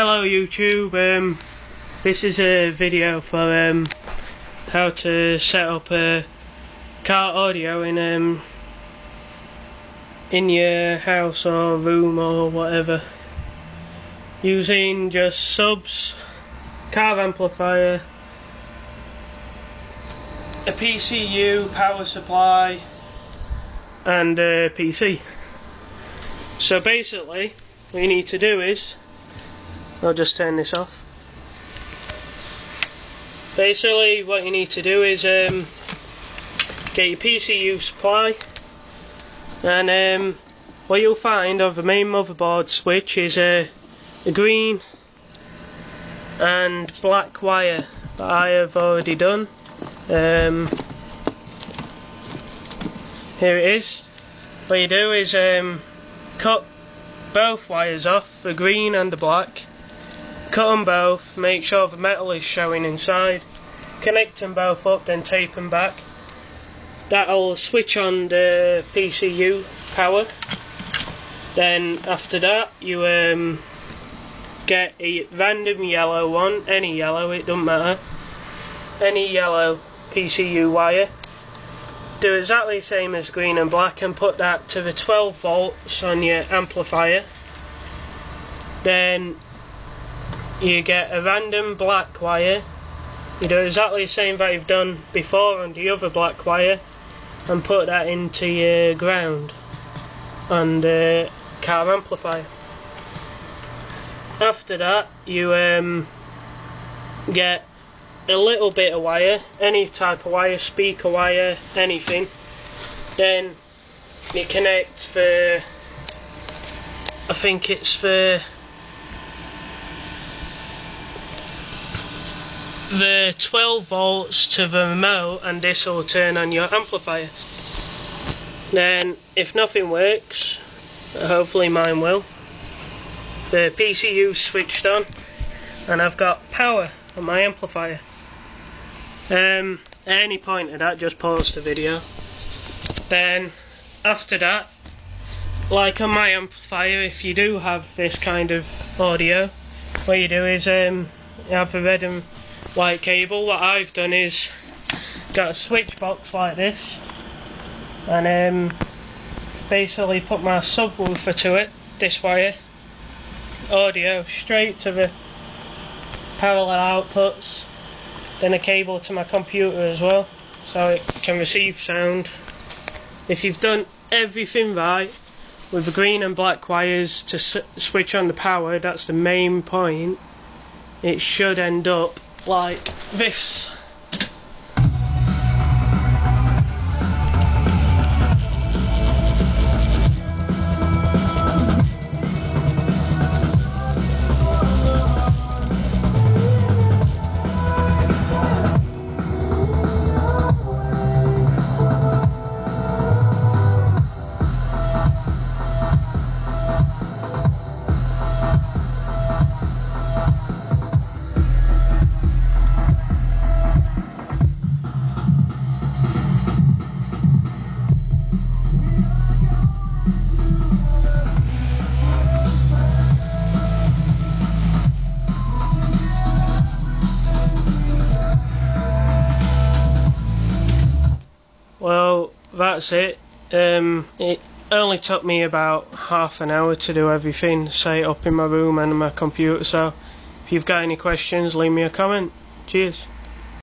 Hello YouTube, this is a video for how to set up a car audio in your house or room or whatever, using just subs, car amplifier, a PCU, power supply and a PC. So basically what you need to do is, I'll just turn this off. Basically what you need to do is get your PCU supply, and what you'll find on the main motherboard switch is a green and black wire that I have already done. Here it is. What you do is cut both wires off, the green and the black. Cut them both, make sure the metal is showing inside, connect them both up, then tape them back. That'll switch on the PCU power. Then after that you get a random yellow one, any yellow, it doesn't matter, any yellow PCU wire. Do exactly the same as green and black and put that to the 12 volts on your amplifier. Then you get a random black wire. You do exactly the same that you've done before on the other black wire and put that into your ground and car amplifier. After that you get a little bit of wire, any type of wire, speaker wire, anything. Then you connect the, I think it's the 12 volts to the remote, and this will turn on your amplifier. Then if nothing works, hopefully mine will, the PCU switched on and I've got power on my amplifier. At any point of that, just pause the video. Then after that, like on my amplifier, if you do have this kind of audio, what you do is you have a red and white cable. What I've done is got a switch box like this and basically put my subwoofer to it, this wire, audio straight to the parallel outputs, then a cable to my computer as well so it can receive sound. If you've done everything right with the green and black wires to switch on the power, that's the main point, it should end up like this. Well, that's it. It only took me about half an hour to do everything, set it up in my room and my computer. So if you've got any questions, leave me a comment. Cheers.